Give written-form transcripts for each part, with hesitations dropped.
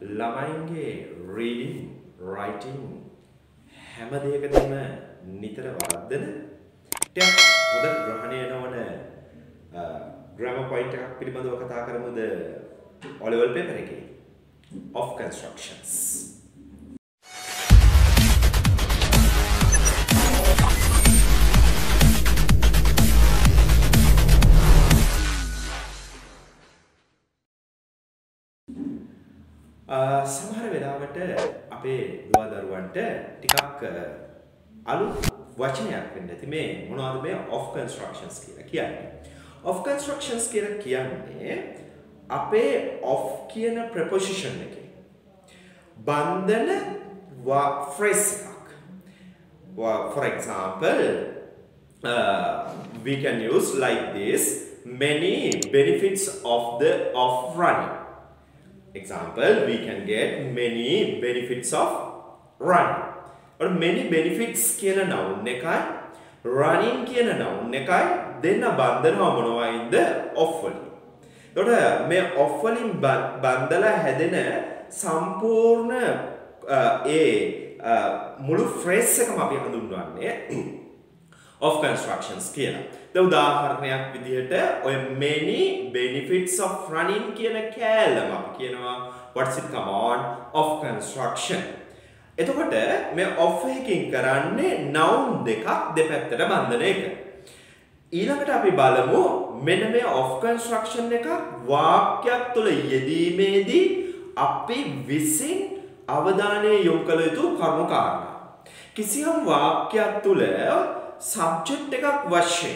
ළමයින්ගේ reading, writing හැම දෙයකදීම නිතර වර්ධන ටිකක් හොඳ ග්‍රහණය නොවන grammar point එකක් පිළිබඳව කතා කරමුද O level paper එකේ of constructions. සමහර වෙලාවට අපේ දුව දරුවන්ට ටිකක් අලුත් වචනයක් වෙන්න ඇති මේ මොනවද මේ of constructions කියලා කියන්නේ. Of constructions කියලා කියන්නේ අපේ of කියන preposition එකේ බන්ධන phrase එකක්. For example, we can use like this, many benefits of the of running. Example, we can get many benefits of running. Or many benefits කියන noun එකයි running කියන noun එකයි දෙන්න බන්ධනවා මොනවයින්ද of වලින්. එතකොට මේ of වලින් බන්ධලා හැදෙන සම්පූර්ණ ඒ මුළු phrase එකම අපි හඳුන්වන්නේ of constructions කියලා. දැන් උදාහරණයක් විදිහට ඔය many benefits of running කියන කෑල්ලම අපි කියනවා what's it come on of construction. එතකොට මේ of එකකින් කරන්නේ noun දෙකක් දෙපැත්තට බඳින එක. ඊළඟට අපි බලමු මෙන්න මේ of construction එක වාක්‍යයක් තුළ යෙදීමේදී අපි විසින් අවධානය යොමු කළ යුතු කරුණු කාරණා. කිසියම් වාක්‍යයක් තුළ subject එකක් වශයෙන්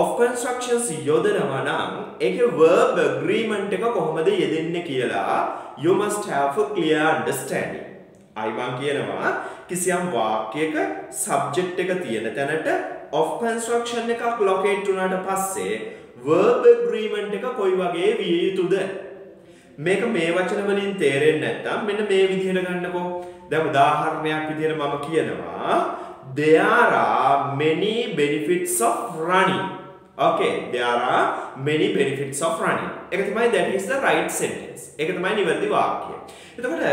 of constructions යොදනවා නම් ඒකේ verb agreement එක කොහොමද යෙදෙන්නේ කියලා you must have a clear understanding. අයිබන් කියනවා කිසියම් වාක්‍යයක subject එක තියෙන තැනට of construction එකක් locate වුණාට පස්සේ verb agreement එක කොයි වගේ විය යුතුද? මේක මේ වචන වලින් තේරෙන්නේ නැත්නම් මෙන්න මේ විදිහට ගන්නකො. දැන් උදාහරණයක් විදිහට මම කියනවා there are many benefits of running. Okay, there are many benefits of running. ඒක තමයි that is the right sentence. ඒක තමයි නිවැරදි වාක්‍යය. එතකොට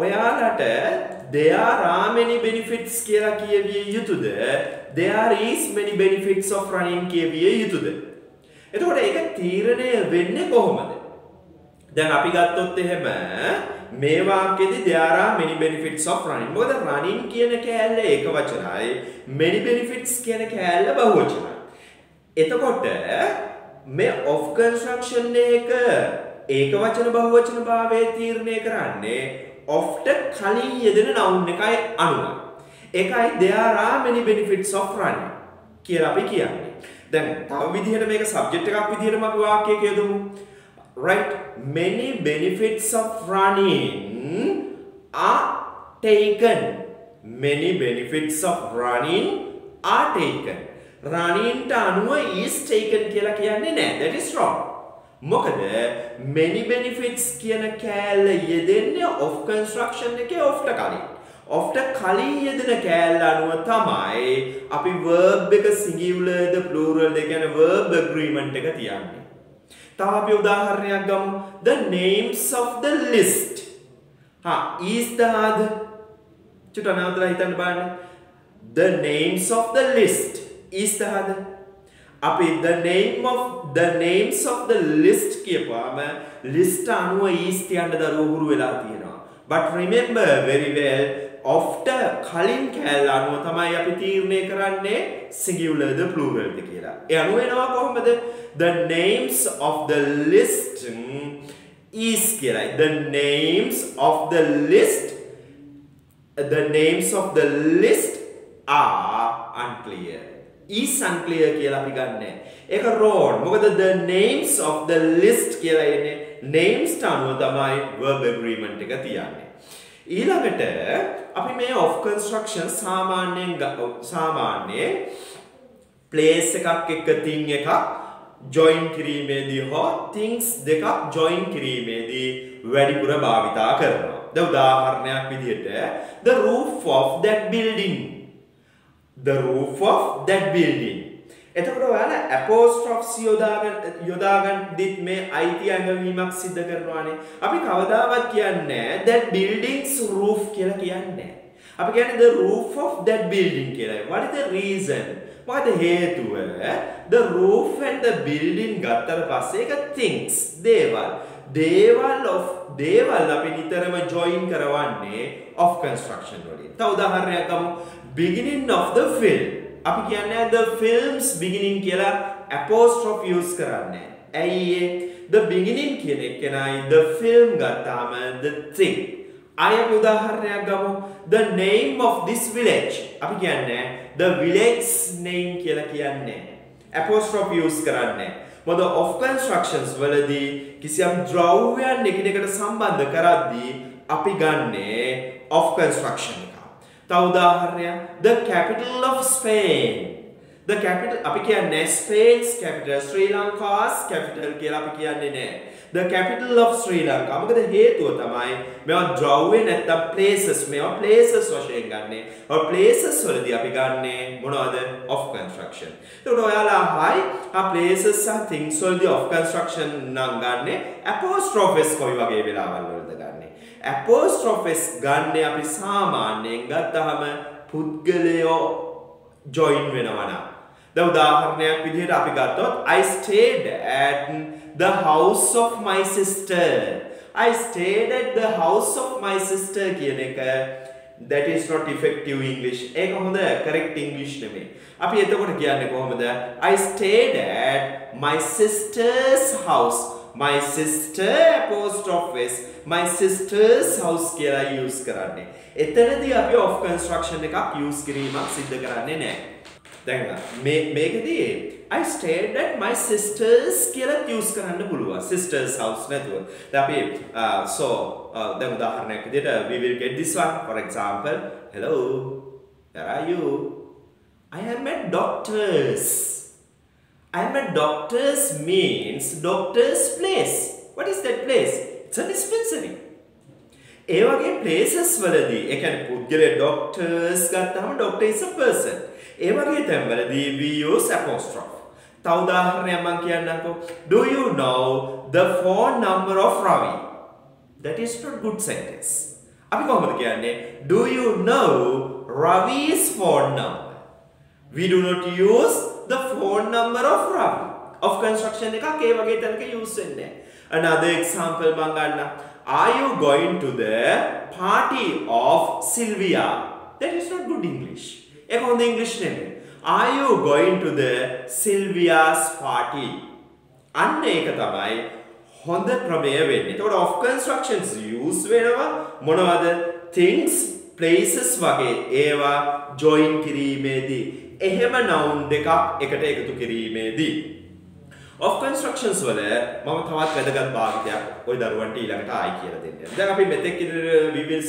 ඔයාලට there are many benefits කියලා කියවිය යුතුද? There is many benefits of running කියවිය යුතුද? එතකොට ඒක තීරණය වෙන්නේ කොහොමද? දැන් අපි ගත්තොත් එහෙම මේ වාක්‍යෙදි there are many benefits of running. මොකද running කියන කෑල්ල ඒක වචනයි. Many benefits කියන කෑල්ල බහුවචනයි. එතකොට මේ of construction එක ඒක වචන බහුවචන භාවයේ තීරණය කරන්නේ of ට කලින් යෙදෙන noun එකයි අනුව. ඒකයි there are many benefits of running කියලා අපි කියන්නේ. දැන් තව විදිහට මේක subject එකක් විදිහටම අපි වාක්‍යයක යොදමු. Right, many benefits of running are taken. Many benefits of running are taken. Running anuwa is taken කියලා කියන්නේ නැහැ. That is wrong. මොකද many benefits කියන කෑල්ල යෙදෙන්නේ of construction එකේ of ට කලින්. of ට කලින් යෙදෙන කෑල්ල අනුව තමයි අපි verb එක singular ද plural ද කියන verb agreement එක තියන්නේ. තව අපි උදාහරණයක් ගමු. The names of the list. Is the other. චුට්ට අනාවතලා හිතන්න බලන්න. The names of the list. Is the other. අපි the names of the list කියපුවාම list අනුව is තියන්න දරුවෝ හුරු වෙලා තියෙනවා. But remember very well after කලින් කෑල්ල අනුව තමයි අපි තීරණය කරන්නේ singular ද plural ද කියලා. ඒ අනුව එනවා කොහොමද? The names of the list is කියලා. The names of the list are unclear. Is unclear කියලා අපි ගන්නෙ. ඒක wrong. මොකද the names of the list කියලා එන්නේ names අනුව තමයි verb agreement එක තියන්නේ. ඊළඟට අපි මේ of construction සාමාන්‍ය place එකක් එක්ක thing එකක් join කිරීමේදී හෝ things දෙකක් join කිරීමේදී වැඩිපුර භාවිතා කරනවා. දැන් උදාහරණයක් විදිහට the roof of that building. එතකොට ඔයාලා apostrophes යොදාගන්නදිත් මේ අයිති අඟවීමක් සිද්ධ කරනවානේ. අපි කවදාවත් කියන්නේ that building's roof කියලා කියන්නේ. අපි කියන්නේ the roof of that building කියලා. What is the reason? මොකද හේතුව? The roof and the building ගත්තට පස්සේ ඒක things දේවල් අපි නිතරම join කරවන්නේ of construction වලින්. තව උදාහරණයක් ගමු. Beginning of the film. අපි කියන්නේ the film's beginning කියලා apostrophe use කරන්නේ. ඇයි the beginning කියන එකයි the film ගත්තාම the thing. අය උදාහරණයක් ගමු. The name of this village. අපි කියන්නේ the village's name කියලා කියන්නේ. Apostrophe use කරන්නේ. මොකද of constructions වලදී කිසියම් ද්‍රව්‍යයන් එකිනෙකට සම්බන්ධ කරද්දී අපි ගන්නේ of construction. The capital of Spain. The capital, Spain's capital, Sri Lanka's capital. The capital of Sri Lanka. Places of construction. So, places are things of construction. Apostrophes. Apostrophes ගන්න අපි සාමාන්‍යයෙන් ගත්තහම පුද්ගලයෝ join වෙනවනම් දැන් උදාහරණයක් විදිහට අපි ගත්තොත් I stayed at the house of my sister. I stayed at the house of my sister කියන එක that is not effective English. ඒක හොඳ correct English නෙමෙයි. අපි එතකොට කියන්නේ කොහොමද? I stayed at my sister's house. My sister apostrophes my sister's house කියලා use කරන්නේ. එතනදී අපි of construction එකක් use කිරීමක් සිද්ධ කරන්නේ නැහැ. දැන් මේකදී I stayed at my sister's කියලා use කරන්න පුළුවන්. Sister's house නැතුව. දැන් අපි දැන් උදාහරණයක් විදිහට we will get this one. For example, hello, where are you? I am at doctor's. I'm at doctor's means doctor's place. What is that place? It's a dispensary. Evage places valadi e can pudgale doctors gathama doctor is a person. Evage them valadi we use apostrophe. Tha udaharanayak man kiyannako. Do you know the phone number of Ravi? That is not good sentence. Api kohomada kiyanne? Do you know Ravi's phone number? We do not use the phone number of Ravi. Of construction ekak e wage tanaka use wenne. Another example banganna. Are you going to the party of Sylvia? That is not good English. Eka honda English neme. Are you going to the Sylvia's party? Anne eka thamai honda prameya wenne. Etoda of constructions use wenawa monawada things places wage ewa join kirimedi ehema noun dekak ekata ekathu kirimedi of constructions වල මම තවත් වැඩගත් භාවිතයක් ඔය දරුවන්ට ඊළඟට ආයි කියලා දෙන්න. දැන් අපි මෙතෙක් ඉදිරිය we will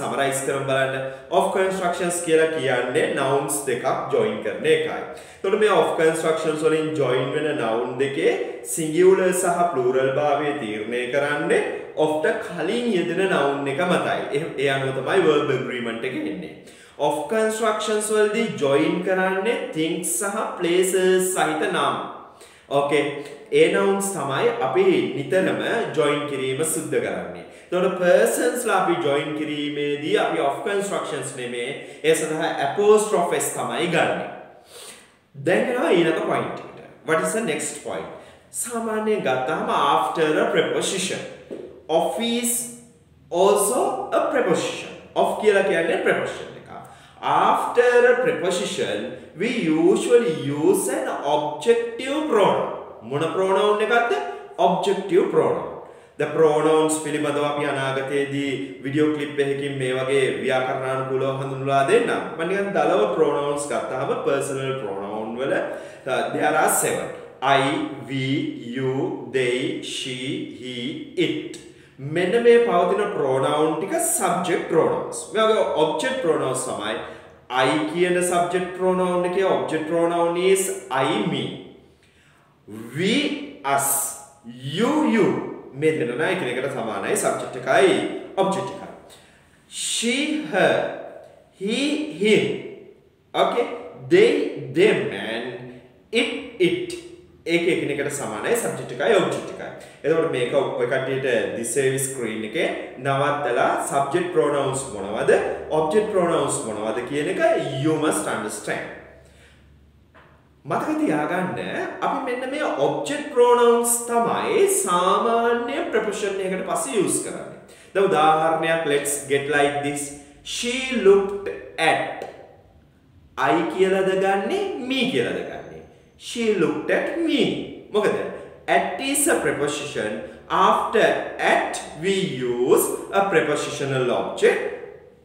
summarize කරමු බලන්න. Of constructions කියලා කියන්නේ nouns දෙකක් join කරන එකයි. එතකොට මේ of constructions වලින් join වෙන noun දෙකේ singular සහ plural භාවය තීරණය කරන්නේ of the කලින් යෙදෙන noun එක මතයි. ඒ අනුව තමයි verb agreement එක එන්නේ. Of constructions වලදී join කරන්නේ things සහ places සහිත නම්. Okay. ඒ nouns තමයි අපි නිතරම join කිරීම සුද්ධ කරන්නේ. එතකොට persons ලා අපි join කිරීමේදී අපි of constructions නෙමේ ඒ සඳහා apostrophes තමයි ගන්නෙ. දැන් එනවා ඊළඟ point එකට. What is the next point? සාමාන්‍යයෙන් ගත්තාම after a preposition. Of is also a preposition. Of කියලා කියන්නේ preposition. After a preposition, we usually use an objective pronoun. Mona pronoun nekatda? Objective pronoun. The pronouns පිළිබඳව අපි අනාගතයේදී video clip එකකින් මේ වගේ ව්‍යාකරණානුකූලව හඳුන්වලා දෙන්නම්. මම නිකන් දලව pronouns ගත්තාම personal pronoun වල there are 7. I, we, you, they, she, he, it. මෙන්න මේ පවතින pronoun ටික subject pronouns. මේ වගේ object pronouns තමයි I කියන subject pronoun එකේ object pronoun is I me. We us. You you. මේ දෙන්නා එකිනෙකට සමානයි subject එකයි object එකයි. She her. He him. Okay. they man it ඒක එකිනෙකට සමානයි subject එකයි object එකයි. එතකොට මේක ඔය කට්ටියට දිසේ screen එකේ නවත්තලා subject pronouns මොනවද object pronouns මොනවද කියන එක you must understand. මතක තියාගන්න අපි මෙන්න මේ object pronouns තමයි සාමාන්‍ය preposition එකකට පස්සේ use කරන්නේ. දැන් උදාහරණයක් let's get like this she looked at I කියලාද ගන්නේ me කියලාද ගන්නේ. She looked at me. At is a preposition. After at we use a prepositional object.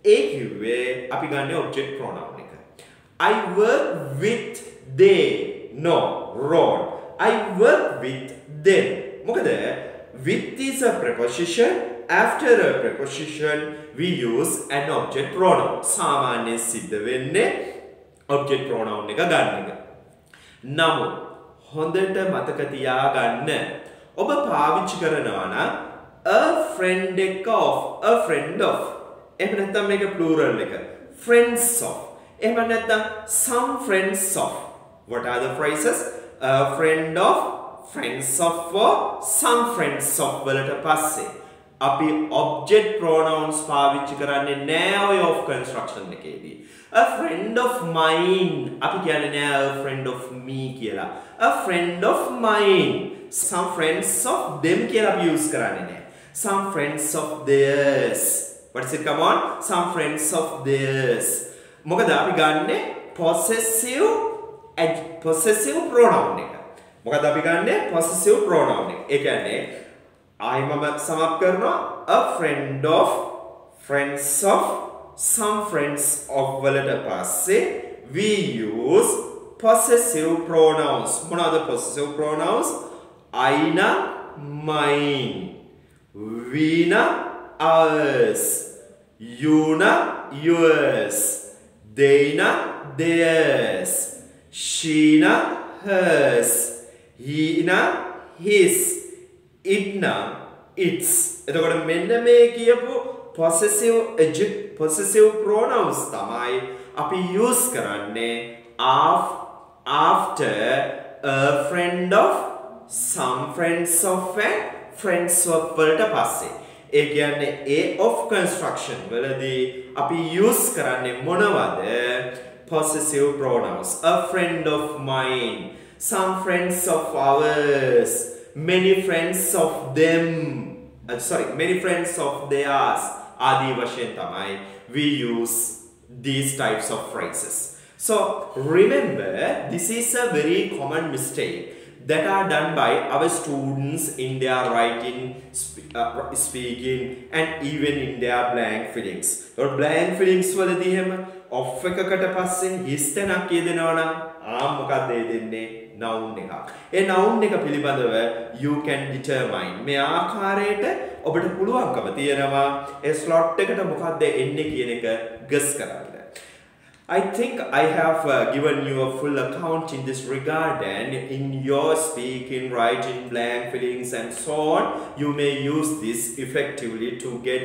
AQA api ganne object pronoun eka. I work with they. No, wrong. I work with them. With is a preposition. After a preposition we use an object pronoun. Samane siddha wenne object pronoun eka ganne eka. නමු හොඳට මතක තියාගන්න ඔබ පාවිච්චි කරනවා නම් a friend of a friend of එහෙම නැත්නම් මේක plural එක friends of එහෙම නැත්නම් some friends of what are the phrases a friend of friends of for some friends of වලට පස්සේ අපි object pronouns පාවිච්චි කරන්නේ නැහැ ඔය of construction එකේදී A friend of mine. අපි කියන්නේ නෑ a friend of me කියලා. A friend of mine. Some friends of them කියලා අපි use කරන්නේ නෑ. Some friends of theirs. What's it? Come on. Some friends of theirs. මොකද අපි ගන්නෙ possessive pronoun එක. මොකද අපි ගන්නෙ possessive pronoun එක. ඒ කියන්නේ මම සමත් කරනවා a friend of friends of Some friends of වලට පස්සේ we use possessive pronouns. මොනවාද possessive pronouns? I na mine, we na ours, you na yours, they na theirs, she na hers, he na his, it na its. එතකොට මෙන්න මේ කියපු possessive pronouns tamai api use karanne after a friend of some friends of and friends of වලට පස්සේ ඒ කියන්නේ a of construction වලදී api use karanne monawada possessive pronouns a friend of mine some friends of ours many friends of them sorry many friends of theirs ආදී වශයෙන් තමයි we use these types of phrases. So remember this is a very common mistake that are done by our students in their writing, speaking and even in their blank fillings. Or blank fillings වලදී හැම of එකකට පස්සේ his තැනක් කියදෙනවා නම් මොකක්ද ඒ දෙන්නේ noun එකක්. ඒ noun එක පිළිබඳව you can determine මේ ආකාරයට ඔබට පුළුවන්කම තියෙනවා ඒ slot එකට මොකක්ද එන්නේ කියන එක guess කරන්න. I think I have given you a full account in this regard and in your speaking, writing, blank fillings and so on you may use this effectively to get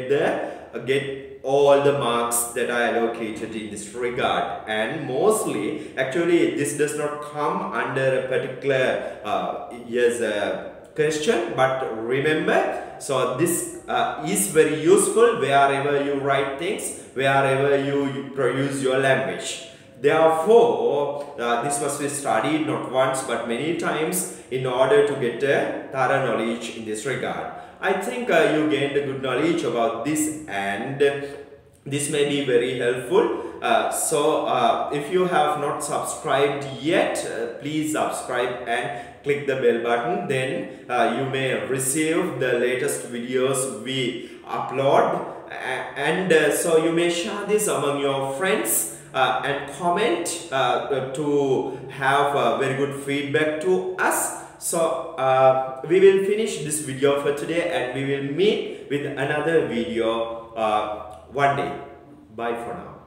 all the marks that are allocated in this regard, and mostly actually this does not come under a particular question, but remember, so this is very useful wherever you write things, wherever you produce your language. Therefore, this must be studied not once but many times in order to get a thorough knowledge in this regard. I think you gained a good knowledge about this and this may be very helpful. So if you have not subscribed yet, please subscribe and click the bell button. Then you may receive the latest videos we upload and so you may share this among your friends. And comment to have very good feedback to us. So we will finish this video for today and we will meet with another video one day. Bye for now.